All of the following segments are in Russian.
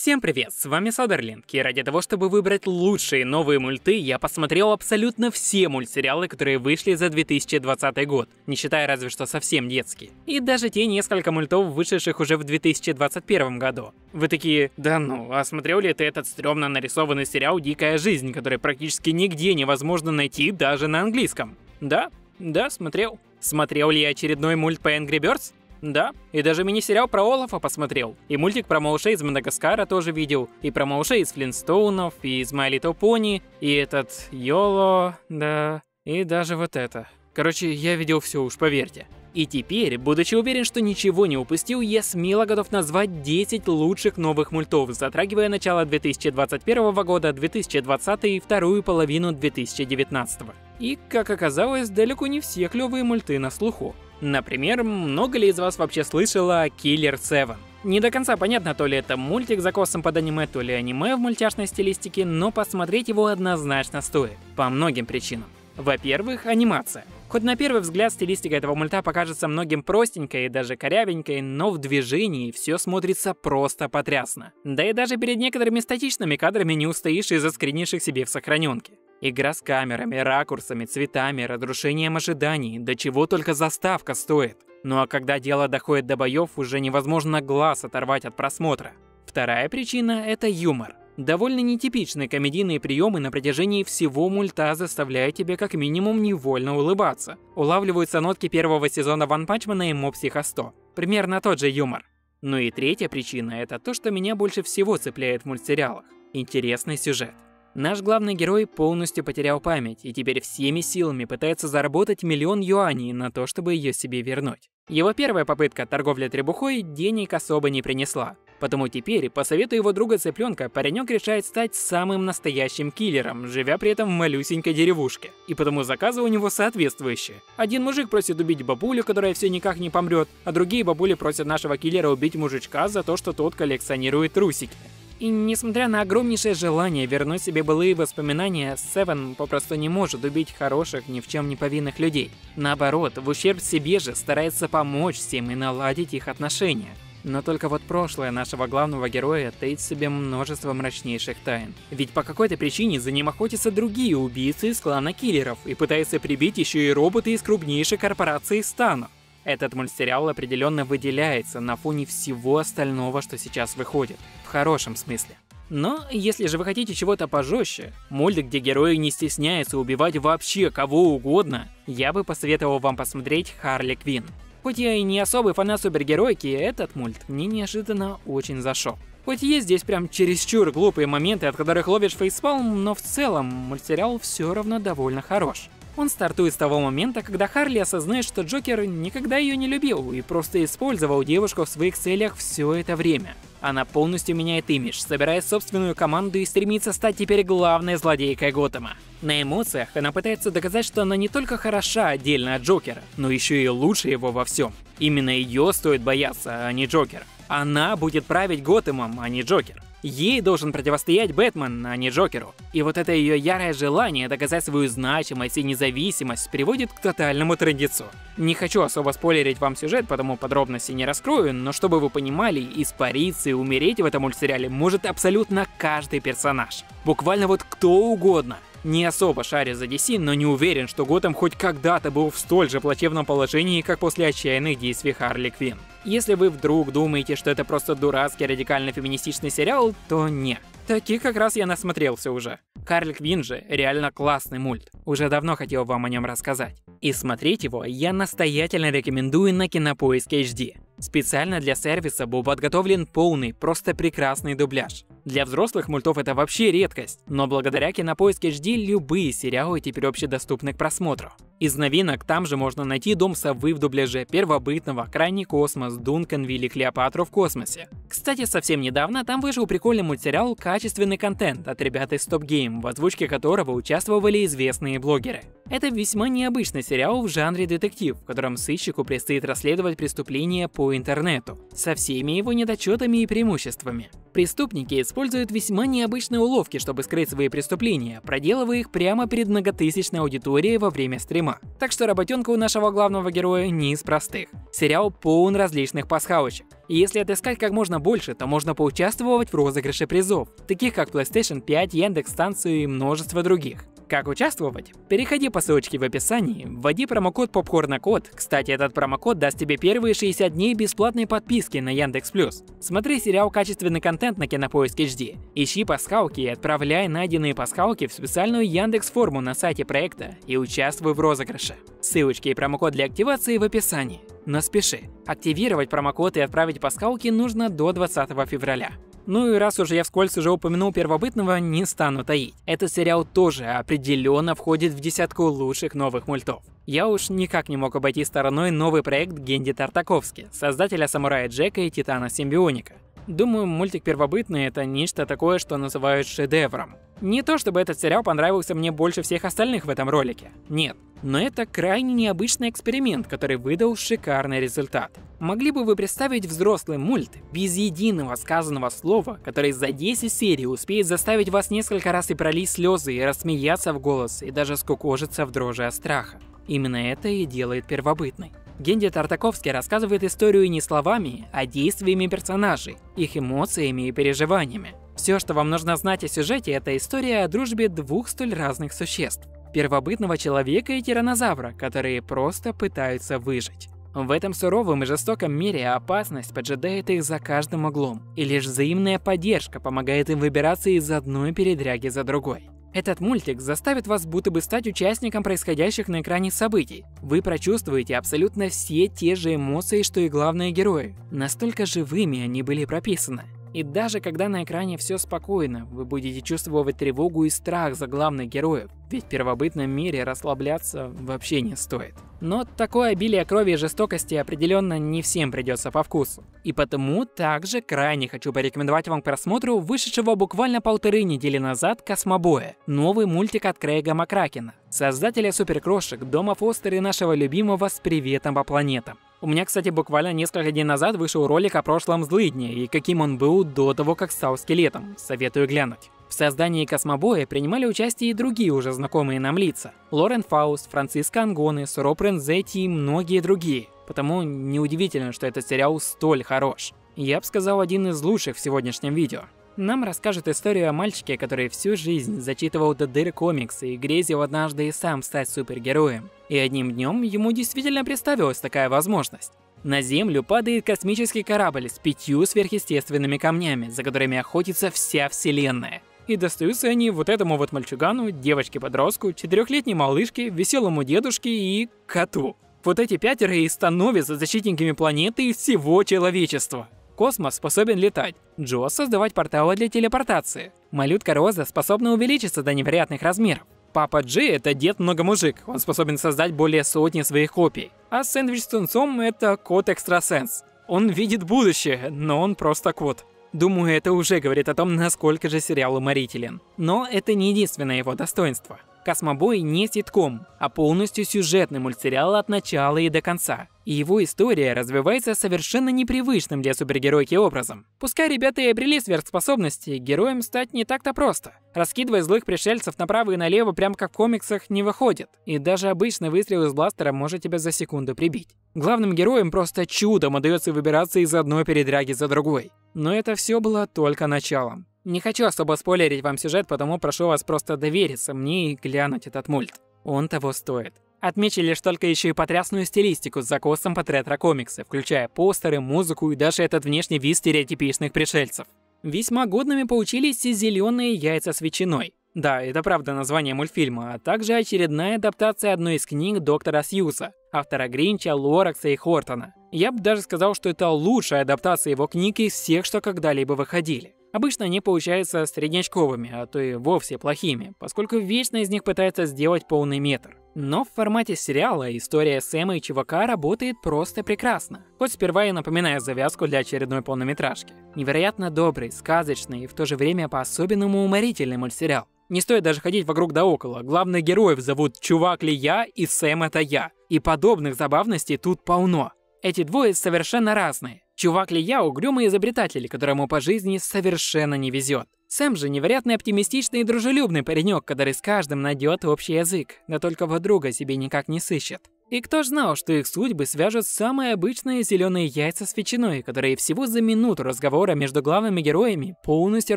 Всем привет, с вами Содерлинг, и ради того, чтобы выбрать лучшие новые мульты, я посмотрел абсолютно все мультсериалы, которые вышли за 2020 год, не считая разве что совсем детские. И даже те несколько мультов, вышедших уже в 2021 году. Вы такие, да ну, а смотрел ли ты этот стрёмно нарисованный сериал «Дикая жизнь», который практически нигде невозможно найти даже на английском? Да, да, смотрел. Смотрел ли я очередной мульт по Angry Birds? Да, и даже мини-сериал про Олафа посмотрел, и мультик про малышей из Мадагаскара тоже видел, и про малышей из Флинстоунов, и из My Little Pony, и этот Йоло, да, и даже вот это. Короче, я видел все, уж поверьте. И теперь, будучи уверен, что ничего не упустил, я смело готов назвать 10 лучших новых мультов, затрагивая начало 2021 года, 2020 и вторую половину 2019. И, как оказалось, далеко не все клевые мульты на слуху. Например, много ли из вас вообще слышало о Killer 7? Не до конца понятно, то ли это мультик за косом под аниме, то ли аниме в мультяшной стилистике, но посмотреть его однозначно стоит, по многим причинам. Во-первых, анимация. Хоть на первый взгляд стилистика этого мульта покажется многим простенькой и даже корявенькой, но в движении все смотрится просто потрясно. Да и даже перед некоторыми статичными кадрами не устоишь из-за скринивших себе в сохраненке. Игра с камерами, ракурсами, цветами, разрушением ожиданий, до чего только заставка стоит. Ну а когда дело доходит до боев, уже невозможно глаз оторвать от просмотра. Вторая причина – это юмор. Довольно нетипичные комедийные приемы на протяжении всего мульта заставляют тебя как минимум невольно улыбаться. Улавливаются нотки первого сезона One Punch Man и Mob Psycho 100. Примерно тот же юмор. Ну и третья причина – это то, что меня больше всего цепляет в мультсериалах. Интересный сюжет. Наш главный герой полностью потерял память и теперь всеми силами пытается заработать 1 000 000 юаней на то, чтобы ее себе вернуть. Его первая попытка торговли требухой денег особо не принесла, потому теперь, по совету его друга Цыпленка, паренек решает стать самым настоящим киллером, живя при этом в малюсенькой деревушке. И потому заказы у него соответствующие. Один мужик просит убить бабулю, которая все никак не помрет, а другие бабули просят нашего киллера убить мужичка за то, что тот коллекционирует трусики. И несмотря на огромнейшее желание вернуть себе былые воспоминания, Севен попросту не может убить хороших, ни в чем не повинных людей. Наоборот, в ущерб себе же старается помочь всем и наладить их отношения. Но только вот прошлое нашего главного героя таит в себе множество мрачнейших тайн. Ведь по какой-то причине за ним охотятся другие убийцы из клана киллеров и пытаются прибить еще и роботы из крупнейшей корпорации Стану. Этот мультсериал определенно выделяется на фоне всего остального, что сейчас выходит. В хорошем смысле. Но, если же вы хотите чего-то пожестче, мульт, где герои не стесняются убивать вообще кого угодно, я бы посоветовал вам посмотреть «Харли Квинн». Хоть я и не особый фанат супергеройки, этот мульт мне неожиданно очень зашел. Хоть есть здесь прям чересчур глупые моменты, от которых ловишь фейспалм, но в целом мультсериал все равно довольно хорош. Он стартует с того момента, когда Харли осознает, что Джокер никогда ее не любил и просто использовал девушку в своих целях все это время. Она полностью меняет имидж, собирая собственную команду и стремится стать теперь главной злодейкой Готэма. На эмоциях она пытается доказать, что она не только хороша отдельно от Джокера, но еще и лучше его во всем. Именно ее стоит бояться, а не Джокер. Она будет править Готэмом, а не Джокер. Ей должен противостоять Бэтмен, а не Джокеру. И вот это ее ярое желание доказать свою значимость и независимость приводит к тотальному трындецу. Не хочу особо спойлерить вам сюжет, потому подробности не раскрою, но чтобы вы понимали, испариться и умереть в этом мультсериале может абсолютно каждый персонаж. Буквально вот кто угодно. Не особо шарю за DC, но не уверен, что Готэм хоть когда-то был в столь же плачевном положении, как после отчаянных действий Харли Квинн. Если вы вдруг думаете, что это просто дурацкий радикально-феминистичный сериал, то нет. Таких как раз я насмотрелся уже. Карлик Винджи реально классный мульт. Уже давно хотел вам о нем рассказать. И смотреть его я настоятельно рекомендую на Кинопоиске HD. Специально для сервиса был подготовлен полный, просто прекрасный дубляж. Для взрослых мультов это вообще редкость, но благодаря Кинопоиске HD любые сериалы теперь общедоступны к просмотру. Из новинок там же можно найти «Дом совы» в дубляже, «Первобытного», «Крайний космос», «Дункан», «Вилли Клеопатру в космосе». Кстати, совсем недавно там вышел прикольный мультсериал «Качественный контент» от ребят из СтопГейм, в озвучке которого участвовали известные блогеры. Это весьма необычный сериал в жанре детектив, в котором сыщику предстоит расследовать преступления по интернету, со всеми его недочетами и преимуществами. Преступники используют весьма необычные уловки, чтобы скрыть свои преступления, проделывая их прямо перед многотысячной аудиторией во время стрима. фильма. Так что работенка у нашего главного героя не из простых. Сериал полон различных пасхалочек. И если отыскать как можно больше, то можно поучаствовать в розыгрыше призов, таких как PlayStation 5, Яндекс-станцию и множество других. Как участвовать? Переходи по ссылочке в описании, вводи промокод PopcornCode. Кстати, этот промокод даст тебе первые 60 дней бесплатной подписки на Яндекс+. Смотри сериал «Качественный контент» на Кинопоиске HD. Ищи пасхалки и отправляй найденные пасхалки в специальную Яндекс-форму на сайте проекта и участвуй в розыгрыше. Ссылочки и промокод для активации в описании. Но спеши. Активировать промокод и отправить пасхалки нужно до 20 февраля. Ну и раз уже я вскользь уже упомянул «Первобытного», не стану таить. Этот сериал тоже определенно входит в десятку лучших новых мультов. Я уж никак не мог обойти стороной новый проект Генди Тартаковски, создателя «Самурая Джека» и «Титана Симбионика». Думаю, мультик «Первобытный» — это нечто такое, что называют шедевром. Не то чтобы этот сериал понравился мне больше всех остальных в этом ролике. Нет. Но это крайне необычный эксперимент, который выдал шикарный результат. Могли бы вы представить взрослый мульт без единого сказанного слова, который за 10 серий успеет заставить вас несколько раз и пролить слезы, и рассмеяться в голос, и даже скукожиться в дрожи от страха? Именно это и делает «Первобытный». Генди Тартаковский рассказывает историю не словами, а действиями персонажей, их эмоциями и переживаниями. Все, что вам нужно знать о сюжете, это история о дружбе двух столь разных существ – первобытного человека и тиранозавра, которые просто пытаются выжить. В этом суровом и жестоком мире опасность поджидает их за каждым углом, и лишь взаимная поддержка помогает им выбираться из одной передряги за другой. Этот мультик заставит вас будто бы стать участником происходящих на экране событий. Вы прочувствуете абсолютно все те же эмоции, что и главные герои. Настолько живыми они были прописаны. И даже когда на экране все спокойно, вы будете чувствовать тревогу и страх за главных героев, ведь в первобытном мире расслабляться вообще не стоит. Но такое обилие крови и жестокости определенно не всем придется по вкусу. И потому также крайне хочу порекомендовать вам к просмотру вышедшего буквально 1,5 недели назад «Космобоя», новый мультик от Крейга Макракена, создателя «Суперкрошек», «Дома Фостера» и нашего любимого «С приветом по планетам». У меня, кстати, буквально несколько дней назад вышел ролик о прошлом злыдне и каким он был до того, как стал скелетом. Советую глянуть. В создании «Космобоя» принимали участие и другие уже знакомые нам лица. Лорен Фауст, Франциско Ангоне, Суроб Рензетти и многие другие. Потому неудивительно, что этот сериал столь хорош. Я бы сказал, один из лучших в сегодняшнем видео. Нам расскажет историю о мальчике, который всю жизнь зачитывал до дыр комиксы и грезил однажды и сам стать супергероем. И одним днем ему действительно представилась такая возможность. На Землю падает космический корабль с 5 сверхъестественными камнями, за которыми охотится вся вселенная. И достаются они вот этому вот мальчугану, девочке-подростку, 4-летней малышке, веселому дедушке и коту. Вот эти 5 и становятся защитниками планеты и всего человечества. Космос способен летать, Джо создавать порталы для телепортации, малютка Роза способна увеличиться до невероятных размеров, папа Джи — это дед-многомужик, он способен создать более сотни своих копий, а сэндвич с тунцом — это кот-экстрасенс. Он видит будущее, но он просто кот. Думаю, это уже говорит о том, насколько же сериал уморителен. Но это не единственное его достоинство. «Космобой» не ситком, а полностью сюжетный мультсериал от начала и до конца. И его история развивается совершенно непривычным для супергеройки образом. Пускай ребята и обрели сверхспособности, героем стать не так-то просто. Раскидывая злых пришельцев направо и налево, прям как в комиксах, не выходит. И даже обычный выстрел из бластера может тебя за секунду прибить. Главным героям просто чудом удается выбираться из одной передряги за другой. Но это все было только началом. Не хочу особо спойлерить вам сюжет, потому прошу вас просто довериться мне и глянуть этот мульт. Он того стоит. Отмечу лишь только еще и потрясную стилистику с закосом под ретро-комиксы, включая постеры, музыку и даже этот внешний вид стереотипичных пришельцев. Весьма годными получились и «Зеленые яйца с ветчиной». Да, это правда название мультфильма, а также очередная адаптация одной из книг доктора Сьюза, автора Гринча, Лоракса и Хортона. Я бы даже сказал, что это лучшая адаптация его книг из всех, что когда-либо выходили. Обычно они получаются среднячковыми, а то и вовсе плохими, поскольку вечно из них пытаются сделать полный метр. Но в формате сериала история Сэма и Чувака работает просто прекрасно, хоть сперва и напоминая завязку для очередной полнометражки. Невероятно добрый, сказочный и в то же время по-особенному уморительный мультсериал. Не стоит даже ходить вокруг да около, главных героев зовут «Чувак ли я» и «Сэм это я», и подобных забавностей тут полно. Эти двое совершенно разные. Чувак ли я — угрюмый изобретатель, которому по жизни совершенно не везет. Сэм же невероятно оптимистичный и дружелюбный паренек, который с каждым найдет общий язык, да только вот друга себе никак не сыщет. И кто ж знал, что их судьбы свяжут самые обычные зеленые яйца с ветчиной, которые всего за минуту разговора между главными героями полностью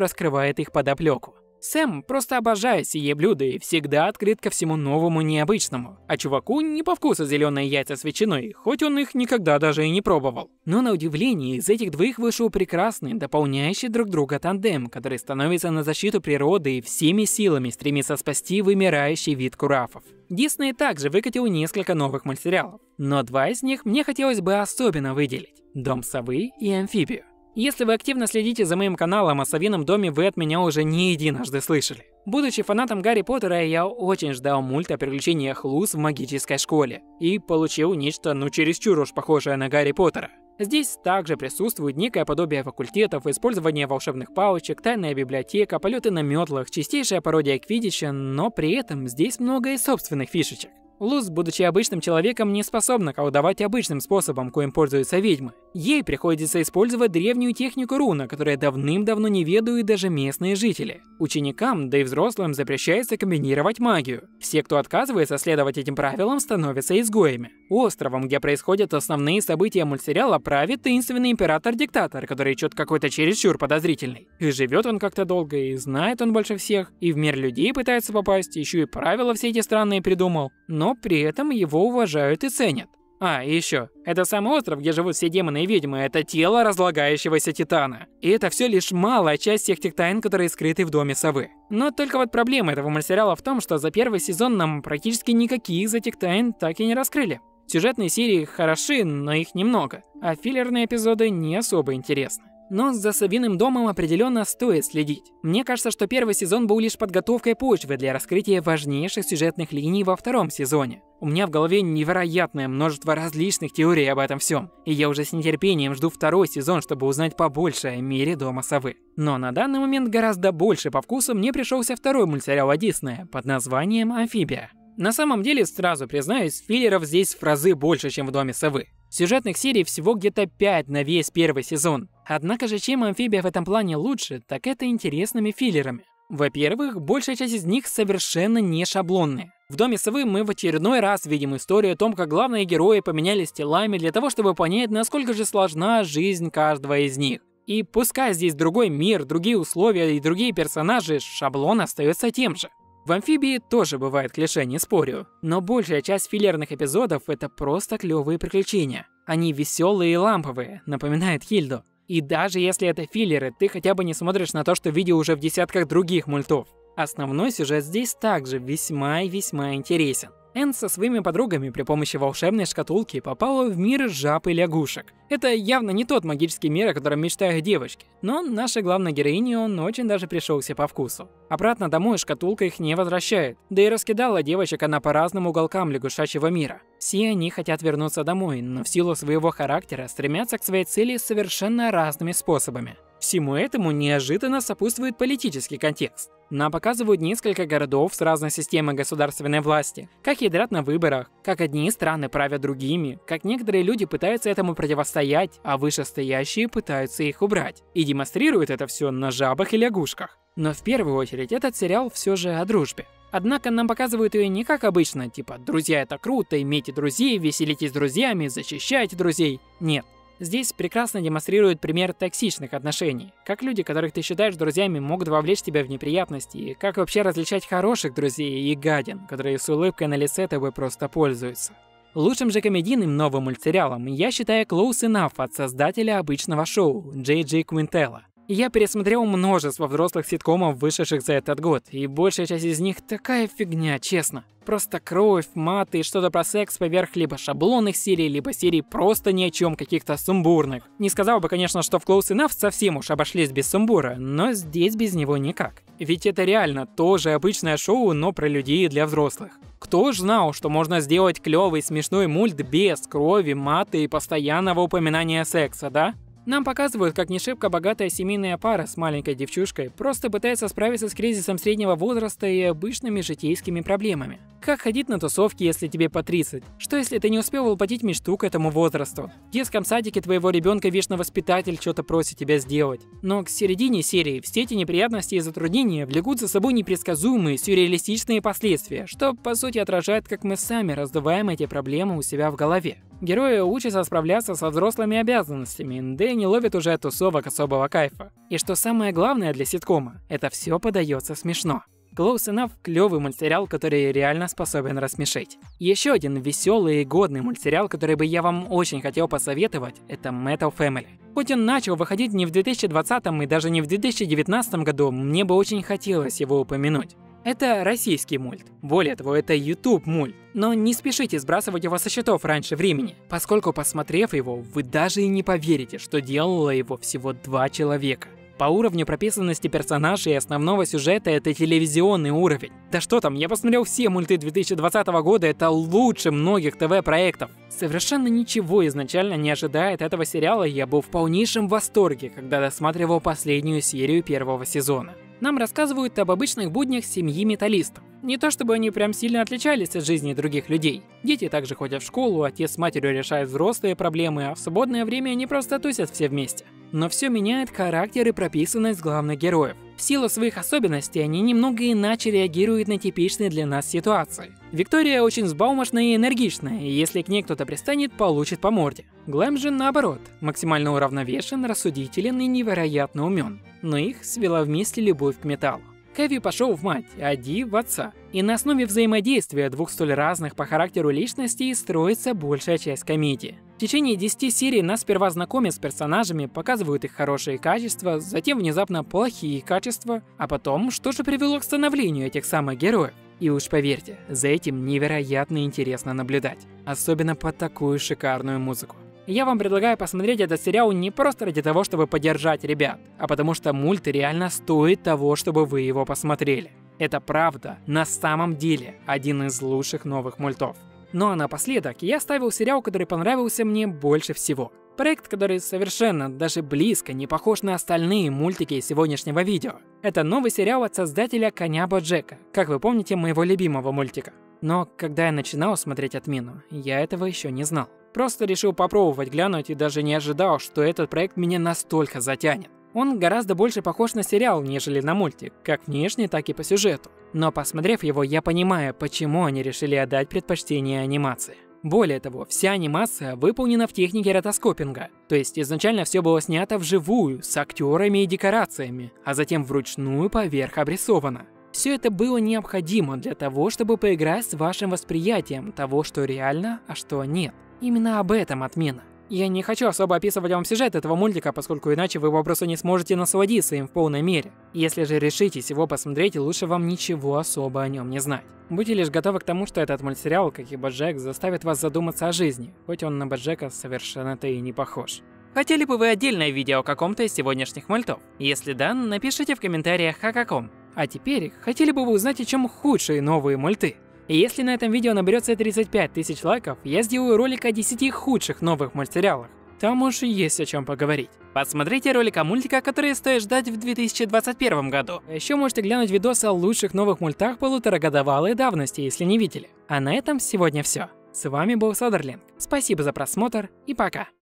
раскрывает их подоплеку. Сэм просто обожает сие блюдо и всегда открыт ко всему новому и необычному. А чуваку не по вкусу зеленые яйца с ветчиной, хоть он их никогда даже и не пробовал. Но на удивление из этих двоих вышел прекрасный, дополняющий друг друга тандем, который становится на защиту природы и всеми силами стремится спасти вымирающий вид курафов. Дисней также выкатил несколько новых мультсериалов, но два из них мне хотелось бы особенно выделить – «Дом совы» и «Амфибию». Если вы активно следите за моим каналом, о совином доме вы от меня уже не единожды слышали. Будучи фанатом Гарри Поттера, я очень ждал мульт о приключениях Луз в магической школе. И получил нечто, ну чересчур уж похожее на Гарри Поттера. Здесь также присутствует некое подобие факультетов, использование волшебных палочек, тайная библиотека, полеты на метлах, чистейшая пародия квиддича, но при этом здесь много и собственных фишечек. Луз, будучи обычным человеком, не способна колдовать обычным способом, коим пользуются ведьмы. Ей приходится использовать древнюю технику руна, которая давным-давно не ведают даже местные жители. Ученикам, да и взрослым запрещается комбинировать магию. Все, кто отказывается следовать этим правилам, становятся изгоями. Островом, где происходят основные события мультсериала, правит таинственный император-диктатор, который чё-то какой-то чересчур подозрительный. И живет он как-то долго, и знает он больше всех, и в мир людей пытается попасть, еще и правила все эти странные придумал. Но при этом его уважают и ценят. А, и еще, это самый остров, где живут все демоны и ведьмы, это тело разлагающегося Титана. И это все лишь малая часть всех тех тайн, которые скрыты в Доме совы. Но только вот проблема этого мультсериала в том, что за первый сезон нам практически никакие из этих тайн так и не раскрыли. Сюжетные серии хороши, но их немного, а филлерные эпизоды не особо интересны. Но за «Совиным домом» определенно стоит следить. Мне кажется, что первый сезон был лишь подготовкой почвы для раскрытия важнейших сюжетных линий во втором сезоне. У меня в голове невероятное множество различных теорий об этом всем, и я уже с нетерпением жду второй сезон, чтобы узнать побольше о мире Дома совы. Но на данный момент гораздо больше по вкусу мне пришелся второй мультсериал от Диснея под названием «Амфибия». На самом деле, сразу признаюсь, филлеров здесь в разы больше, чем в Доме совы. Сюжетных серий всего где-то 5 на весь первый сезон. Однако же, чем «Амфибия» в этом плане лучше, так это интересными филлерами. Во-первых, большая часть из них совершенно не шаблонные. В «Доме совы» мы в очередной раз видим историю о том, как главные герои поменялись телами для того, чтобы понять, насколько же сложна жизнь каждого из них. И пускай здесь другой мир, другие условия и другие персонажи, шаблон остается тем же. В «Амфибии» тоже бывает клише, не спорю, но большая часть филлерных эпизодов – это просто клевые приключения. Они веселые и ламповые, напоминают Хильду. И даже если это филлеры, ты хотя бы не смотришь на то, что видел уже в десятках других мультов. Основной сюжет здесь также весьма и весьма интересен. Энн со своими подругами при помощи волшебной шкатулки попала в мир жаб и лягушек. Это явно не тот магический мир, о котором мечтают девочки, но нашей главной героине он очень даже пришелся по вкусу. Обратно домой шкатулка их не возвращает, да и раскидала девочек она по разным уголкам лягушачьего мира. Все они хотят вернуться домой, но в силу своего характера стремятся к своей цели совершенно разными способами. Всему этому неожиданно сопутствует политический контекст. Нам показывают несколько городов с разной системой государственной власти, как ядрят на выборах, как одни страны правят другими, как некоторые люди пытаются этому противостоять, а вышестоящие пытаются их убрать. И демонстрируют это все на жабах и лягушках. Но в первую очередь этот сериал все же о дружбе. Однако нам показывают ее не как обычно, типа «друзья это круто, имейте друзей, веселитесь с друзьями, защищайте друзей». Нет. Здесь прекрасно демонстрируют пример токсичных отношений, как люди, которых ты считаешь друзьями, могут вовлечь тебя в неприятности, и как вообще различать хороших друзей и гадин, которые с улыбкой на лице тобой просто пользуются. Лучшим же комедийным новым мультсериалом я считаю Close Enough от создателя обычного шоу Джей Квинтелла. Я пересмотрел множество взрослых ситкомов, вышедших за этот год, и большая часть из них такая фигня, честно. Просто кровь, маты и что-то про секс поверх либо шаблонных серий, либо серий просто ни о чем каких-то сумбурных. Не сказал бы, конечно, что в Close Enough совсем уж обошлись без сумбура, но здесь без него никак. Ведь это реально тоже обычное шоу, но про людей для взрослых. Кто ж знал, что можно сделать клевый смешной мульт без крови, маты и постоянного упоминания секса, да? Нам показывают, как не шибко богатая семейная пара с маленькой девчушкой просто пытается справиться с кризисом среднего возраста и обычными житейскими проблемами. Как ходить на тусовки, если тебе по 30? Что если ты не успел воплотить мечту к этому возрасту? В детском садике твоего ребенка вечно воспитатель что-то просит тебя сделать. Но к середине серии все эти неприятности и затруднения влекут за собой непредсказуемые, сюрреалистичные последствия, что по сути отражает, как мы сами раздуваем эти проблемы у себя в голове. Герои учатся справляться со взрослыми обязанностями, да и не ловят уже от тусовок особого кайфа. И что самое главное для ситкома, это все подается смешно. Close Enough – клевый мультсериал, который реально способен рассмешить. Еще один веселый и годный мультсериал, который бы я вам очень хотел посоветовать – это Metal Family. Хоть он начал выходить не в 2020 и даже не в 2019 году, мне бы очень хотелось его упомянуть. Это российский мульт, более того, это YouTube мульт, но не спешите сбрасывать его со счетов раньше времени, поскольку, посмотрев его, вы даже и не поверите, что делало его всего 2 человека. По уровню прописанности персонажей и основного сюжета это телевизионный уровень. Да что там, я посмотрел все мульты 2020 года, это лучше многих ТВ-проектов. Совершенно ничего изначально не ожидая от этого сериала, я был в полнейшем восторге, когда досматривал последнюю серию 1-го сезона. Нам рассказывают об обычных буднях семьи металлистов. Не то чтобы они прям сильно отличались от жизни других людей. Дети также ходят в школу, отец с матерью решают взрослые проблемы, а в свободное время они просто тусят все вместе. Но все меняет характер и прописанность главных героев. В силу своих особенностей они немного иначе реагируют на типичные для нас ситуации. Виктория очень взбалмошная и энергичная, и если к ней кто-то пристанет, получит по морде. Глэм же наоборот, максимально уравновешен, рассудителен и невероятно умен. Но их свела вместе любовь к металлу. Кэви пошел в мать, а Ди в отца. И на основе взаимодействия двух столь разных по характеру личностей строится большая часть комедии. В течение 10 серий нас сперва знакомят с персонажами, показывают их хорошие качества, затем внезапно плохие качества, а потом, что же привело к становлению этих самых героев. И уж поверьте, за этим невероятно интересно наблюдать, особенно под такую шикарную музыку. Я вам предлагаю посмотреть этот сериал не просто ради того, чтобы поддержать ребят, а потому что мульт реально стоит того, чтобы вы его посмотрели. Это правда, на самом деле, один из лучших новых мультов. Ну а напоследок я ставил сериал, который понравился мне больше всего. Проект, который совершенно даже близко не похож на остальные мультики сегодняшнего видео. Это новый сериал от создателя Коня Боджека, как вы помните, моего любимого мультика. Но когда я начинал смотреть «Отмену», я этого еще не знал. Просто решил попробовать глянуть и даже не ожидал, что этот проект меня настолько затянет. Он гораздо больше похож на сериал, нежели на мультик, как внешне, так и по сюжету. Но посмотрев его, я понимаю, почему они решили отдать предпочтение анимации. Более того, вся анимация выполнена в технике ротоскопинга, то есть изначально все было снято вживую, с актерами и декорациями, а затем вручную поверх обрисовано. Все это было необходимо для того, чтобы поиграть с вашим восприятием того, что реально, а что нет. Именно об этом «Отмена». Я не хочу особо описывать вам сюжет этого мультика, поскольку иначе вы просто не сможете насладиться им в полной мере. Если же решитесь его посмотреть, лучше вам ничего особо о нем не знать. Будьте лишь готовы к тому, что этот мультсериал, как и Боджек, заставит вас задуматься о жизни, хоть он на Боджека совершенно-то и не похож. Хотели бы вы отдельное видео о каком-то из сегодняшних мультов? Если да, напишите в комментариях о каком. А теперь, хотели бы вы узнать, о чем худшие новые мульты? И если на этом видео наберется 35 тысяч лайков, я сделаю ролик о 10 худших новых мультсериалах. Там уж есть о чем поговорить. Посмотрите ролик о мультиках, которые стоит ждать в 2021 году. Еще можете глянуть видос о лучших новых мультах полуторагодовалой давности, если не видели. А на этом сегодня все. С вами был Содерлинг. Спасибо за просмотр и пока.